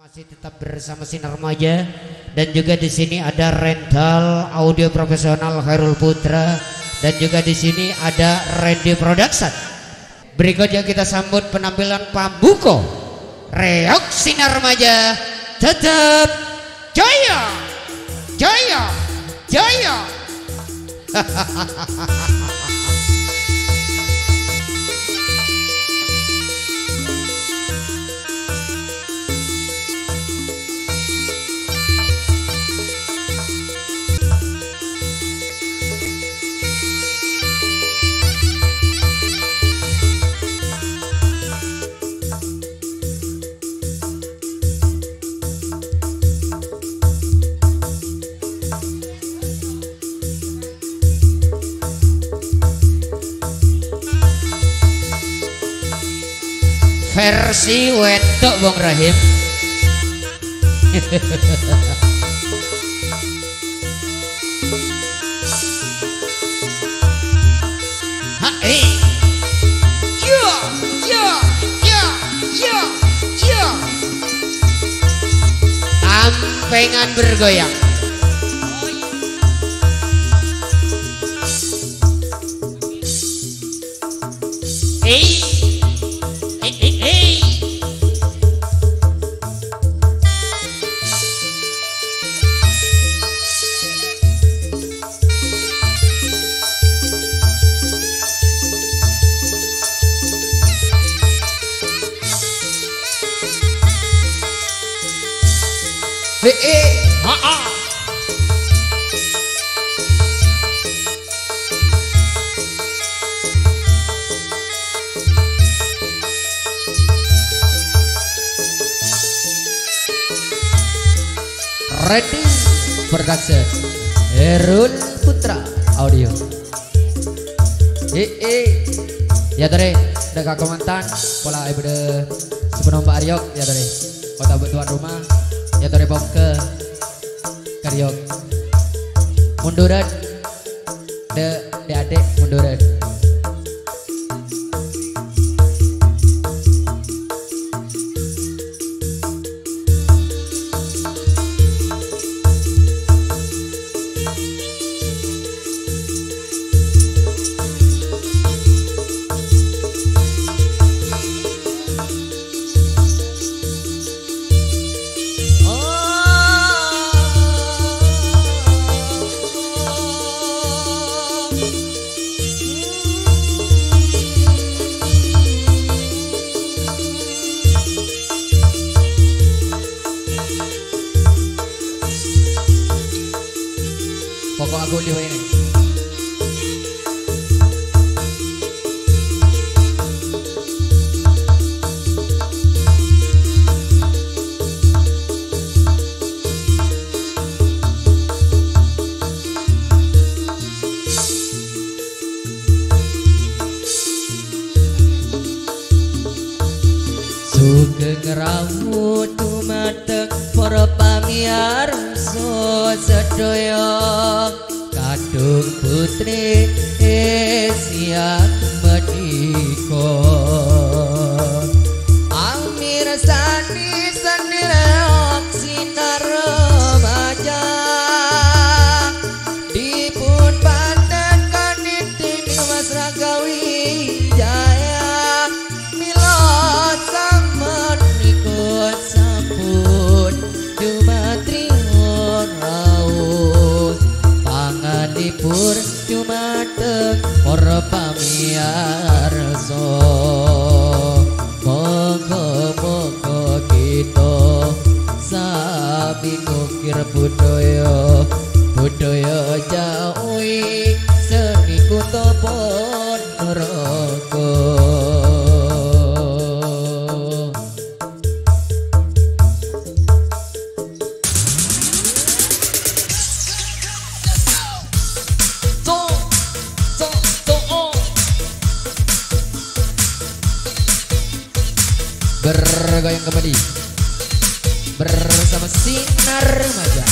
Masih tetap bersama Sinar Remaja dan juga di sini ada rental audio profesional Harul Putra dan juga di sini ada Radio Production. Berikutnya kita sambut penampilan Pambuko Reog Sinar Remaja. Tetap jaya, jaya, jaya. Versi wedok Bang Rahim. Ampengan bergoyang. Ready Production Harul Putra Audio. Ya tadi dekat Kementan pola ibadah sepenuh Pak Ariok ya tadi kota tuan rumah ya tadi bom ke Karyok munduran de adek munduran. Pokok aku di ini. Suka ngerawut tumatek para pamiar so sedoyo Kadung putri siap mediko Amir sani seni reog sinar remaja Dipun paten kanitik mas ragawi jaya Milot sang medikot sampun dumatri horau Dipur cuma tek para pamirsa monggo-monggo kita sapi kokir budaya jawi seni kuto ponorogo bergoyang kembali bersama Sinar Remaja.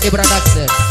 Radio Production.